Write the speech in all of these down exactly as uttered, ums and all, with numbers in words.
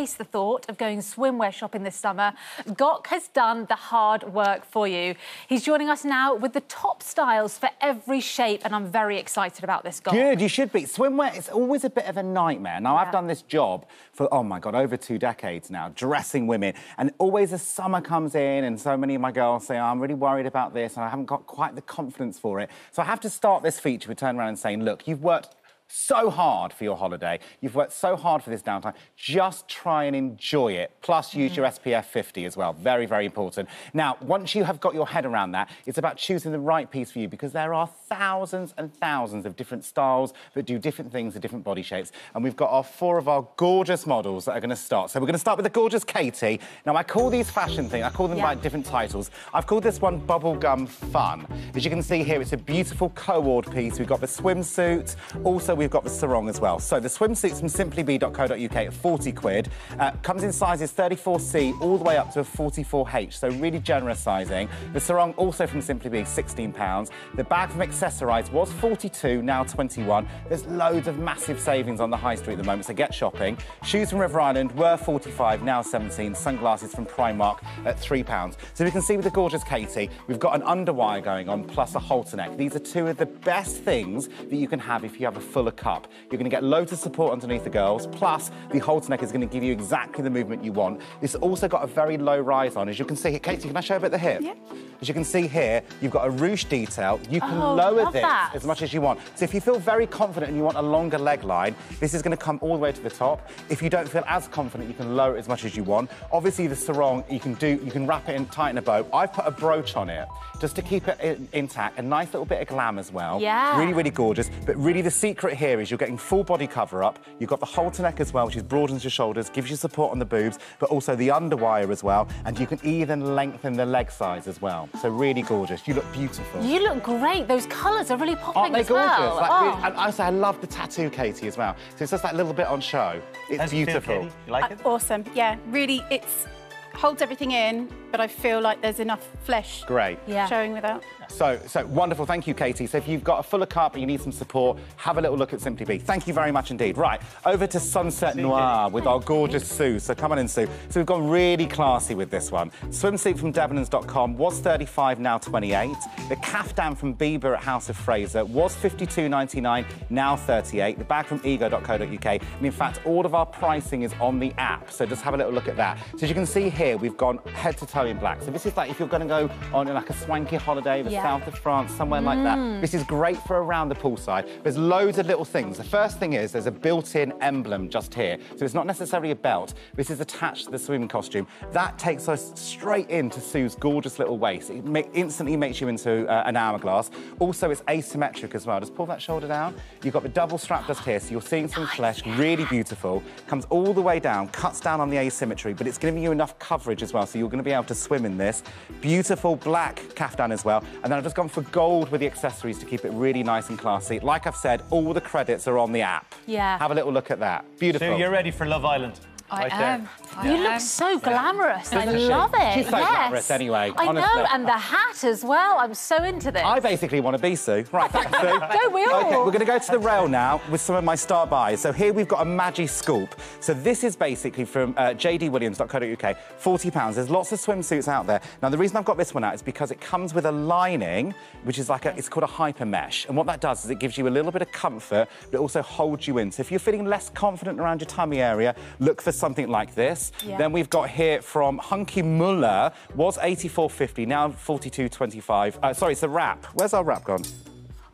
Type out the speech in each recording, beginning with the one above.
face the thought of going swimwear shopping this summer, Gok has done the hard work for you. He's joining us now with the top styles for every shape, and I'm very excited about this, Gok. Good, you should be. Swimwear is always a bit of a nightmare. Now, yeah. I've done this job for, oh, my God, over two decades now, dressing women, and always as summer comes in and so many of my girls say, oh, I'm really worried about this and I haven't got quite the confidence for it. So I have to start this feature with turning around and saying, look, you've worked so hard for your holiday. You've worked so hard for this downtime. Just try and enjoy it. Plus, use your S P F fifty as well. Very, very important. Now, once you have got your head around that, it's about choosing the right piece for you, because there are thousands and thousands of different styles that do different things to different body shapes. And we've got our four of our gorgeous models that are going to start. So we're going to start with the gorgeous Katie. Now, I call these fashion things. I call them yeah. by different titles. I've called this one Bubblegum Fun. As you can see here, it's a beautiful co-ord piece. We've got the swimsuit. Also, we've got the sarong as well. So the swimsuit's from Simply Be dot co dot U K at forty quid. Uh, comes in sizes thirty-four C all the way up to a forty-four H, so really generous sizing. The sarong also from SimplyBe, sixteen pounds. The bag from Accessorize was forty-two, now twenty-one. There's loads of massive savings on the high street at the moment, so get shopping. Shoes from River Island were forty-five, now seventeen. Sunglasses from Primark at three pounds. So we can see with the gorgeous Katie, we've got an underwire going on plus a halter neck. These are two of the best things that you can have if you have a full cup. You're going to get loads of support underneath the girls, plus the halter neck is going to give you exactly the movement you want. It's also got a very low rise on. As you can see here, Katie, can I show a bit of the hip? Yeah. As you can see here, you've got a ruche detail. You can oh, lower this that. as much as you want. So if you feel very confident and you want a longer leg line, this is going to come all the way to the top. If you don't feel as confident, you can lower it as much as you want. Obviously, the sarong, you can do, you can wrap it and tighten a bow. I've put a brooch on it just to keep it in, intact. A nice little bit of glam as well. Yeah. Really, really gorgeous. But really, the secret here is you're getting full body cover up. You've got the halter neck as well, which is broadens your shoulders, gives you support on the boobs, but also the underwire as well. And you can even lengthen the leg size as well. So really gorgeous. You look beautiful. You look great. Those colours are really popping. Aren't they as gorgeous? Well? Like, oh. really, and also, I love the tattoo, Katie, as well. So it's just that little bit on show. It's That's beautiful. Good, you like it? Uh, awesome. Yeah, really, it's holds everything in, but I feel like there's enough flesh Great. Yeah. showing without. So, so wonderful. Thank you, Katie. So if you've got a fuller cup and you need some support, have a little look at Simply Be. Thank you very much indeed. Right, over to Sunset Noir with our gorgeous Sue. So come on in, Sue. So we've gone really classy with this one. Swimsuit from Debenhams dot com was thirty-five, now twenty-eight. The caftan from Bieber at House of Fraser was fifty-two ninety-nine, now thirty-eight. The bag from ego dot co dot U K. And in fact, all of our pricing is on the app. So just have a little look at that. So as you can see here, we've gone head to toe in black. So this is like if you're going to go on like a swanky holiday, the yeah. south of France, somewhere mm. like that. This is great for around the poolside. There's loads of little things. The first thing is there's a built-in emblem just here. So it's not necessarily a belt. This is attached to the swimming costume. That takes us straight into Sue's gorgeous little waist. It ma instantly makes you into uh, an hourglass. Also, it's asymmetric as well. Just pull that shoulder down. You've got the double strap just here, so you're seeing some nice. flesh, really beautiful. Comes all the way down, cuts down on the asymmetry, but it's giving you enough coverage as well, so you're going to be able to swim in this. Beautiful black caftan as well. And then I've just gone for gold with the accessories to keep it really nice and classy. Like I've said, all the credits are on the app. Yeah. Have a little look at that. Beautiful. So you're ready for Love Island. I right am. I you am. look so glamorous. Yeah. I love it. She's so yes. glamorous anyway. I honestly. know, and the hat as well. I'm so into this. I basically want to be Sue. Right, thanks, Sue. Don't we all? Okay, we're going to go to the rail now with some of my star buys. So here we've got a MagiSculp. So this is basically from uh, j d williams dot co dot U K, forty pounds. There's lots of swimsuits out there. Now, the reason I've got this one out is because it comes with a lining, which is like a, it's called a hyper mesh. And what that does is it gives you a little bit of comfort, but it also holds you in. So if you're feeling less confident around your tummy area, look for something like this. Yeah. Then we've got here from Hunky Muller, was eighty-four fifty, now forty-two twenty-five. Uh, sorry, it's a wrap. Where's our wrap gone?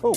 Oh.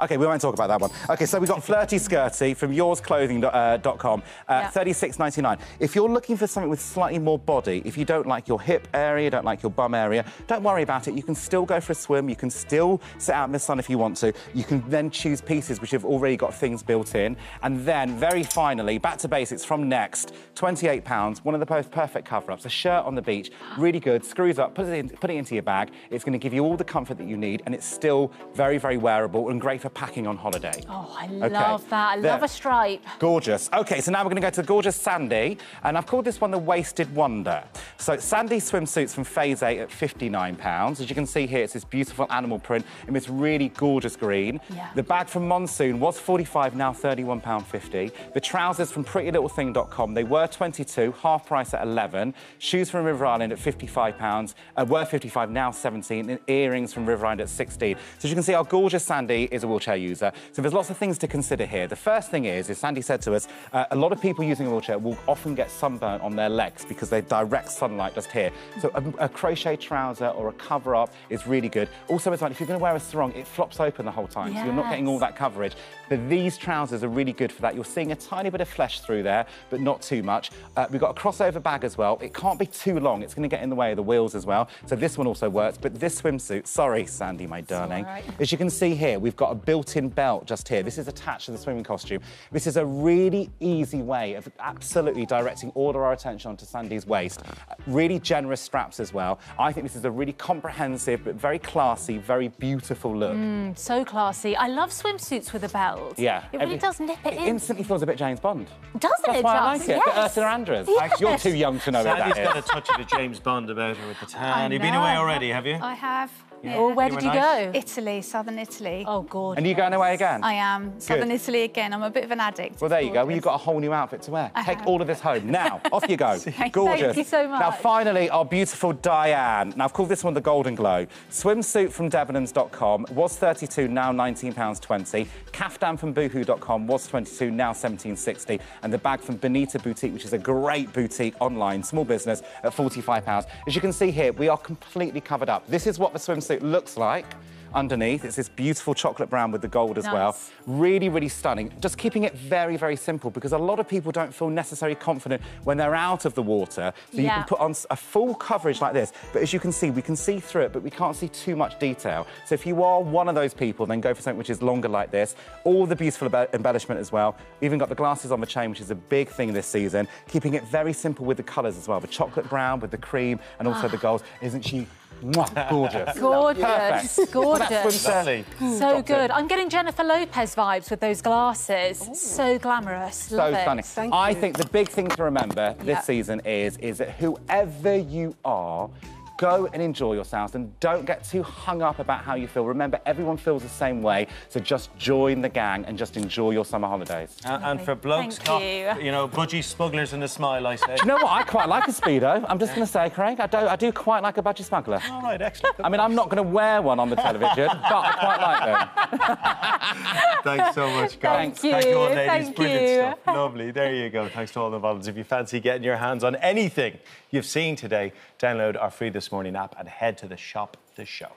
OK, we won't talk about that one. OK, so we've got Flirty Skirty from yours clothing dot com, uh, yeah. thirty-six ninety-nine. If you're looking for something with slightly more body, if you don't like your hip area, you don't like your bum area, don't worry about it. You can still go for a swim. You can still sit out in the sun if you want to. You can then choose pieces which have already got things built in. And then, very finally, back to basics from Next, twenty-eight pounds, one of the most perfect cover-ups, a shirt on the beach, really good, screws up, put it, in, put it into your bag. It's going to give you all the comfort that you need, and it's still very, very wearable and great for for packing on holiday. Oh, I okay. love that. I there. love a stripe. Gorgeous. OK, so now we're going to go to the gorgeous Sandy, and I've called this one the Wasted Wonder. So Sandy swimsuits from Phase eight at fifty-nine pounds. As you can see here, it's this beautiful animal print in this really gorgeous green. Yeah. The bag from Monsoon was forty-five pounds, now thirty-one pounds fifty. The trousers from Pretty Little Thing dot com, they were twenty-two pounds, half price at eleven. Shoes from River Island at fifty-five pounds, uh, were fifty-five pounds, now seventeen. And earrings from River Island at sixteen. So as you can see, our gorgeous Sandy is a wheelchair user. So there's lots of things to consider here. The first thing is, as Sandy said to us, uh, a lot of people using a wheelchair will often get sunburn on their legs because they direct sunlight just here. So a, a crochet trouser or a cover-up is really good. Also, it's like if you're going to wear a sarong, it flops open the whole time, yes. so you're not getting all that coverage. But these trousers are really good for that. You're seeing a tiny bit of flesh through there, but not too much. Uh, we've got a crossover bag as well. It can't be too long. It's going to get in the way of the wheels as well. So this one also works. But this swimsuit, sorry, Sandy, my darling. Right. As you can see here, we've got a built-in belt just here. This is attached to the swimming costume. This is a really easy way of absolutely directing all of our attention onto Sandy's waist. Really generous straps as well. I think this is a really comprehensive, but very classy, very beautiful look. Mm, so classy. I love swimsuits with a belt. Yeah. It really every, does nip it, it in. It instantly feels a bit James Bond. Doesn't That's it, why I like yes. it. Ursula Andress. Yes. You're too young to know that. Sandy's got a touch of a James Bond about her with the tan. You've been away already, have you? I have. Yeah. Or where you did you nice? go? Italy, southern Italy. Oh, gorgeous. And are you going away again? I am. Good. Southern Italy again. I'm a bit of an addict. Well, there gorgeous. you go. Well, you've got a whole new outfit to wear. I Take have. all of this home. Now, off you go. Thank gorgeous. Thank you so much. Now, finally, our beautiful Diane. Now, I've called this one the Golden Glow. Swimsuit from Debenhams dot com was thirty-two pounds, now nineteen pounds twenty. Caftan from Boohoo dot com was twenty-two pounds, now seventeen pounds sixty. And the bag from Benita Boutique, which is a great boutique online, small business, at forty-five pounds. As you can see here, we are completely covered up. This is what the swimsuit it looks like underneath. It's this beautiful chocolate brown with the gold as nice. well. Really, really stunning. Just keeping it very, very simple because a lot of people don't feel necessarily confident when they're out of the water. So yeah. you can put on a full coverage like this. But as you can see, we can see through it, but we can't see too much detail. So if you are one of those people, then go for something which is longer like this. All the beautiful embellishment as well. Even got the glasses on the chain, which is a big thing this season. Keeping it very simple with the colours as well. The chocolate brown with the cream and also ah. the gold. Isn't she gorgeous? Gorgeous. Gorgeous. So Doctor. good. I'm getting Jennifer Lopez vibes with those glasses. Ooh. So glamorous. Love so stunning. It. Thank I you. think the big thing to remember yep. this season is, is that whoever you are, go and enjoy yourselves and don't get too hung up about how you feel. Remember, everyone feels the same way, so just join the gang and just enjoy your summer holidays. Uh, and for blokes, not, you. you know, budgie smugglers and a smile, I say. Do you know what? I quite like a Speedo. I'm just going to say, Craig, I do, I do quite like a budgie smuggler. All right, excellent. I mean, I'm not going to wear one on the television, but I quite like them. Thanks so much, guys. Thank you. Thank you all, ladies. Thank Brilliant you. stuff. Lovely. There you go. Thanks to all the models. If you fancy getting your hands on anything you've seen today, download our free This Morning app and head to the Shop the Show.